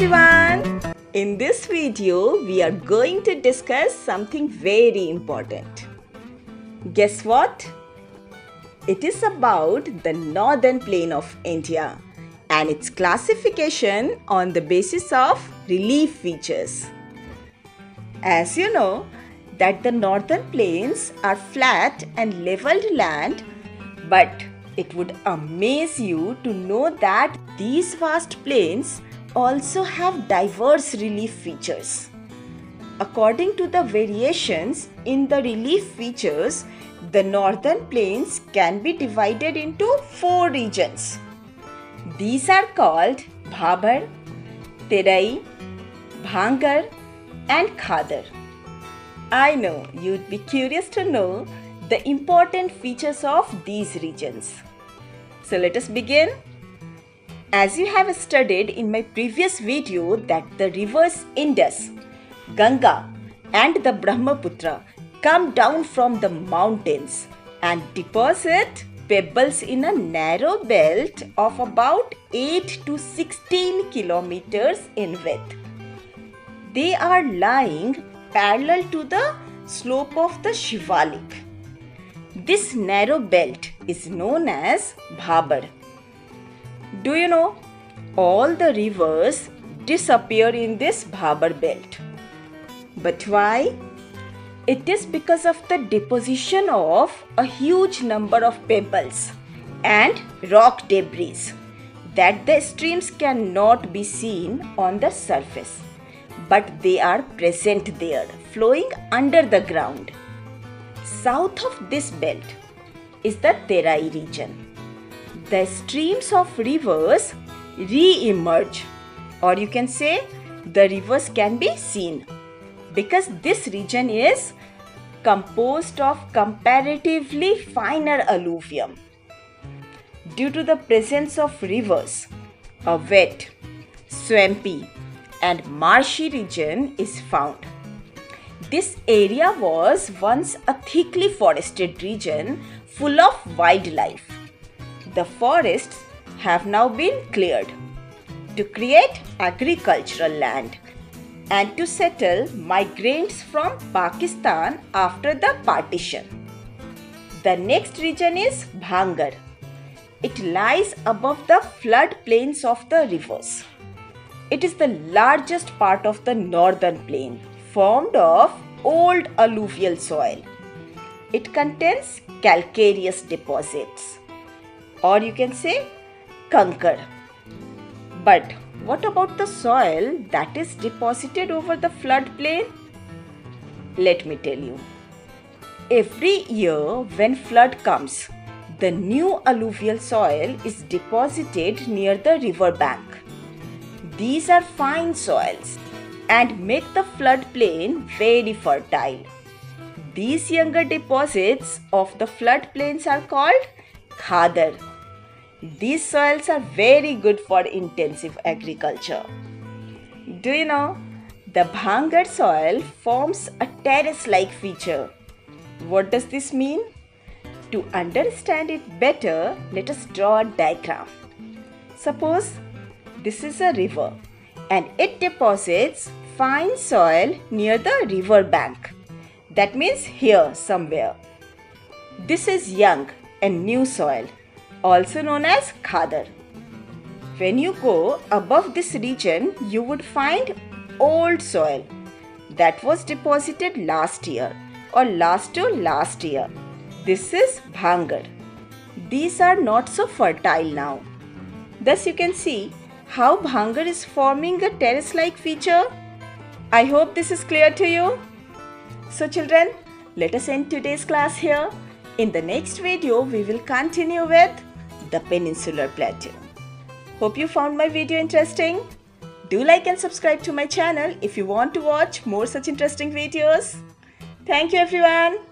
everyone! In this video, we are going to discuss something very important. Guess what? It is about the northern plain of India and its classification on the basis of relief features. As you know, that the northern plains are flat and leveled land, but it would amaze you to know that these vast plains also have diverse relief features. According to the variations in the relief features, the northern plains can be divided into four regions. These are called Bhabar, Terai, Bhangar and Khadar. I know you'd be curious to know the important features of these regions. So let us begin. As you have studied in my previous video that the rivers Indus, Ganga and the Brahmaputra come down from the mountains and deposit pebbles in a narrow belt of about 8 to 16 kilometers in width. They are lying parallel to the slope of the Shivalik. This narrow belt is known as Bhabar. Do you know, all the rivers disappear in this Bhabar belt. But why? It is because of the deposition of a huge number of pebbles and rock debris that the streams cannot be seen on the surface, but they are present there, flowing under the ground. South of this belt is the Terai region. The streams of rivers re-emerge, or you can say the rivers can be seen, because this region is composed of comparatively finer alluvium. Due to the presence of rivers, a wet, swampy and marshy region is found. This area was once a thickly forested region full of wildlife. The forests have now been cleared to create agricultural land and to settle migrants from Pakistan after the partition. The next region is Bhangar. It lies above the floodplains of the rivers. It is the largest part of the northern plain, formed of old alluvial soil. It contains calcareous deposits, or you can say conker. But what about the soil that is deposited over the floodplain? Let me tell you. Every year when flood comes, the new alluvial soil is deposited near the river bank. These are fine soils and make the floodplain very fertile. These younger deposits of the floodplains are called Khadar. These soils are very good for intensive agriculture. Do you know, the Bhangar soil forms a terrace-like feature. What does this mean? To understand it better, let us draw a diagram. Suppose this is a river and it deposits fine soil near the river bank. That means here somewhere. This is young and new soil, also known as Khadar. When you go above this region, you would find old soil that was deposited last year or last to last year. This is Bhangar. These are not so fertile now. Thus you can see how Bhangar is forming a terrace-like feature. I hope this is clear to you. So children, let us end today's class here. In the next video, we will continue with the Peninsular Plateau. Hope you found my video interesting. Do like and subscribe to my channel if you want to watch more such interesting videos. Thank you everyone.